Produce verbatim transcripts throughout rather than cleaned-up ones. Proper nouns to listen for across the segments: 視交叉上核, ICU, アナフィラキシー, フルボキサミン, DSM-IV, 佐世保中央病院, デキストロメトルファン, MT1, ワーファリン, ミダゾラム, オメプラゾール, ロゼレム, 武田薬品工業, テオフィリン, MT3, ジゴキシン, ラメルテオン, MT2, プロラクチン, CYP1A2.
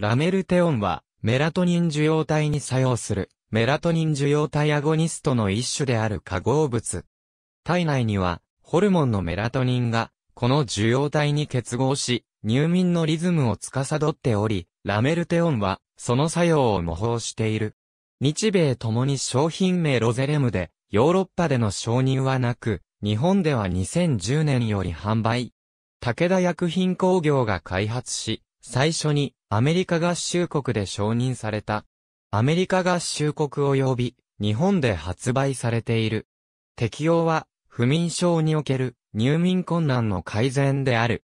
ラメルテオンは、メラトニン受容体に作用する、メラトニン受容体アゴニストの一種である化合物。体内には、ホルモンのメラトニンが、この受容体に結合し、入眠のリズムを司っており、ラメルテオンは、その作用を模倣している。日米ともに商品名ロゼレムで、ヨーロッパでの承認はなく、日本ではにせんじゅうねんより販売。武田薬品工業が開発し、最初にアメリカ合衆国で承認された。アメリカ合衆国及び日本で発売されている。適用は不眠症における入眠困難の改善である。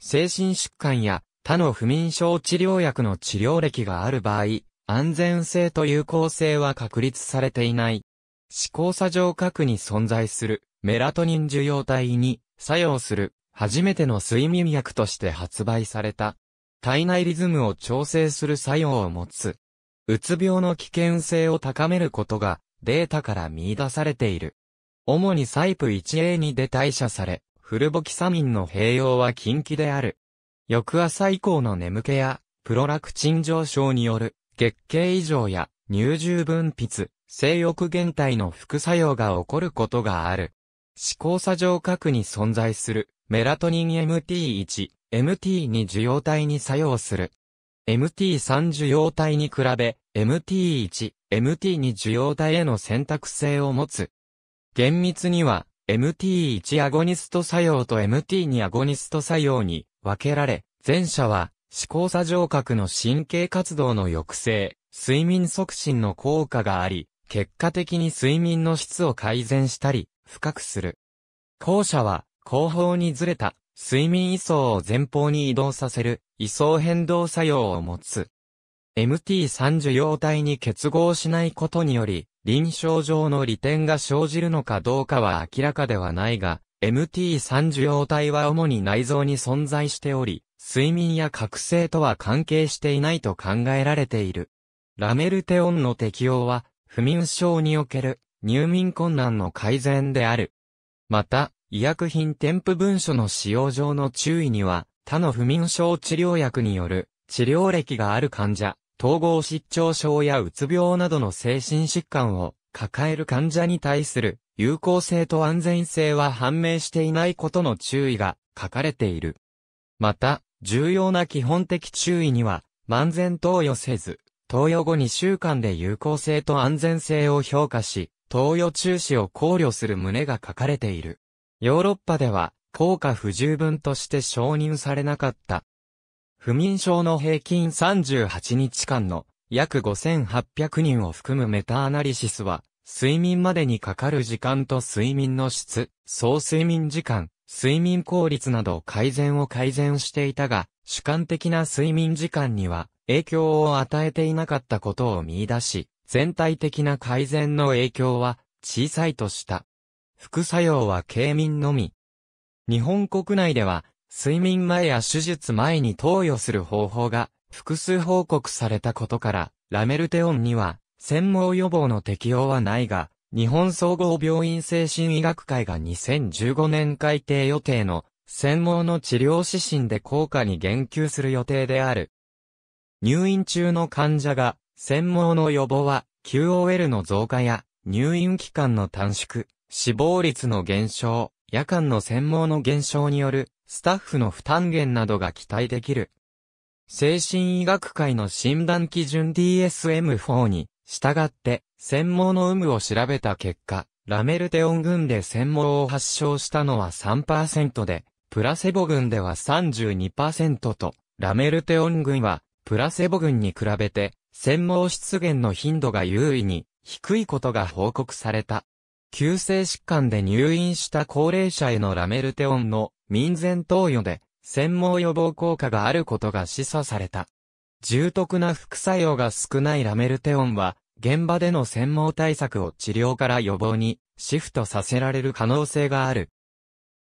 精神疾患や他の不眠症治療薬の治療歴がある場合、安全性と有効性は確立されていない。視交叉上核に存在するメラトニン受容体に作用する初めての睡眠薬として発売された。体内リズムを調整する作用を持つ。うつ病の危険性を高めることがデータから見出されている。主に シーワイピーワンエーツー で代謝され、フルボキサミンの併用は禁忌である。翌朝以降の眠気や、プロラクチン上昇による月経異常や乳汁分泌、性欲減退の副作用が起こることがある。視交叉上核に存在するメラトニン エムティーワン、エムティーツー 受容体に作用する。エムティースリー 受容体に比べ、エムティーワン、エムティーツー 受容体への選択性を持つ。厳密には、エムティーワン アゴニスト作用と エムティーツー アゴニスト作用に分けられ、前者は、視交叉上核の神経活動の抑制、睡眠促進の効果があり、結果的に睡眠の質を改善したり、深くする。後者は、後方にずれた。睡眠位相を前方に移動させる位相変動作用を持つ。エムティースリー 受容体に結合しないことにより、臨床上の利点が生じるのかどうかは明らかではないが、エムティースリー 受容体は主に内臓に存在しており、睡眠や覚醒とは関係していないと考えられている。ラメルテオンの適用は、不眠症における入眠困難の改善である。また、医薬品添付文書の使用上の注意には、他の不眠症治療薬による治療歴がある患者、統合失調症やうつ病などの精神疾患を抱える患者に対する有効性と安全性は判明していないことの注意が書かれている。また、重要な基本的注意には、漫然投与せず、投与後にしゅうかんで有効性と安全性を評価し、投与中止を考慮する旨が書かれている。ヨーロッパでは効果不十分として承認されなかった。不眠症の平均さんじゅうはちにちかんの約ごせんはっぴゃくにんを含むメタアナリシスは、睡眠までにかかる時間と睡眠の質、総睡眠時間、睡眠効率など改善を改善していたが、主観的な睡眠時間には影響を与えていなかったことを見出し、全体的な改善の影響は小さいとした。副作用は軽眠のみ。日本国内では、睡眠前や手術前に投与する方法が複数報告されたことから、ラメルテオンには、専門予防の適用はないが、日本総合病院精神医学会がにせんじゅうごねん改定予定の、専門の治療指針で効果に言及する予定である。入院中の患者が、専門の予防は、キューオーエル の増加や、入院期間の短縮。死亡率の減少、夜間の専門の減少による、スタッフの負担減などが期待できる。精神医学会の診断基準 ディーエスエムフォー に、従って、専門の有無を調べた結果、ラメルテオン群で専門を発症したのは さんパーセント で、プラセボ群では さんじゅうにパーセント と、ラメルテオン群は、プラセボ群に比べて、専門出現の頻度が優位に、低いことが報告された。急性疾患で入院した高齢者へのラメルテオンの民前投与で専門予防効果があることが示唆された。重篤な副作用が少ないラメルテオンは現場での専門対策を治療から予防にシフトさせられる可能性がある。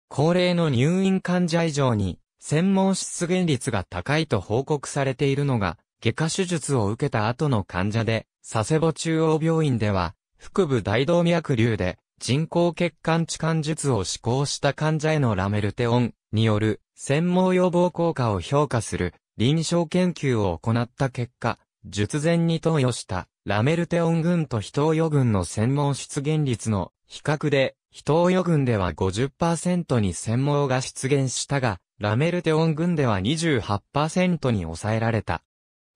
高齢の入院患者以上に専門出現率が高いと報告されているのが外科手術を受けた後の患者で佐世保中央病院では腹部大動脈瘤で人工血管置換術を施行した患者へのラメルテオンによる専門予防効果を評価する臨床研究を行った結果、術前に投与したラメルテオン群と非投与群の繊毛出現率の比較で、非投与群では ごじゅっパーセント に繊毛が出現したが、ラメルテオン群では にじゅうはちパーセント に抑えられた。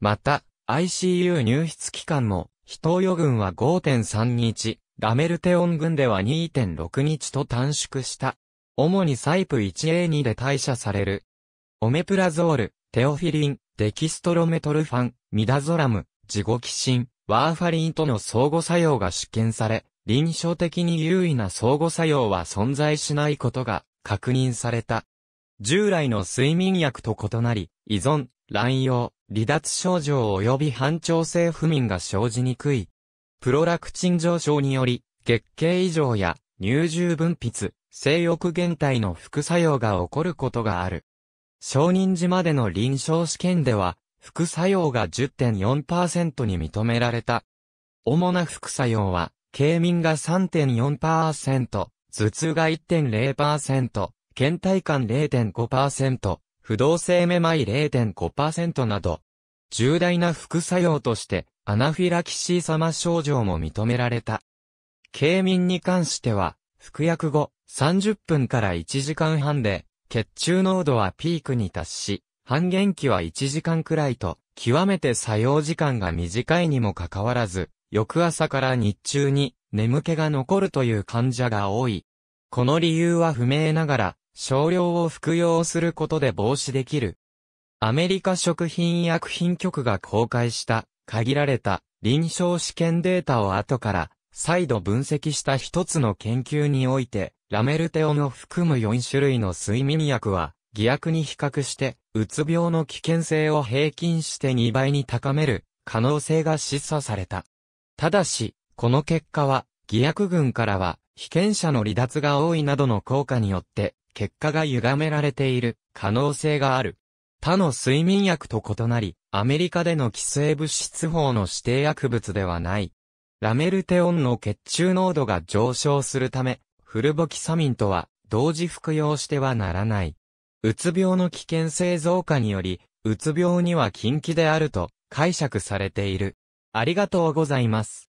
また、アイシーユー 入室期間も、非投与群は ごてんさんにち、ラメルテオン群では にてんろくにちと短縮した。主に シーワイピーワンエーツー で代謝される。オメプラゾール、テオフィリン、デキストロメトルファン、ミダゾラム、ジゴキシン、ワーファリンとの相互作用が試験され、臨床的に有意な相互作用は存在しないことが確認された。従来の睡眠薬と異なり、依存、乱用、離脱症状及び反調整不眠が生じにくい。プロラクチン上昇により、月経異常や乳汁分泌、性欲減退の副作用が起こることがある。承認時までの臨床試験では、副作用が じゅってんよんパーセント に認められた。主な副作用は、軽眠が さんてんよんパーセント、頭痛が いってんれいパーセント、倦怠感 れいてんごパーセント、不動性めまい れいてんごパーセント など、重大な副作用としてアナフィラキシー様症状も認められた。軽眠に関しては、服薬後さんじゅっぷんからいちじかんはんで、血中濃度はピークに達し、半減期はいちじかんくらいと、極めて作用時間が短いにもかかわらず、翌朝から日中に眠気が残るという患者が多い。この理由は不明ながら、少量を服用することで防止できる。アメリカ食品医薬品局が公開した限られた臨床試験データを後から再度分析した一つの研究において、ラメルテオンを含むよんしゅるいの睡眠薬は、偽薬に比較して、うつ病の危険性を平均してにばいに高める可能性が示唆された。ただし、この結果は、偽薬群からは、被験者の離脱が多いなどの効果によって、結果が歪められている可能性がある。他の睡眠薬と異なり、アメリカでの規制物質法の指定薬物ではない。ラメルテオンの血中濃度が上昇するため、フルボキサミンとは、同時服用してはならない。うつ病の危険性増加により、うつ病には禁忌であると解釈されている。ありがとうございます。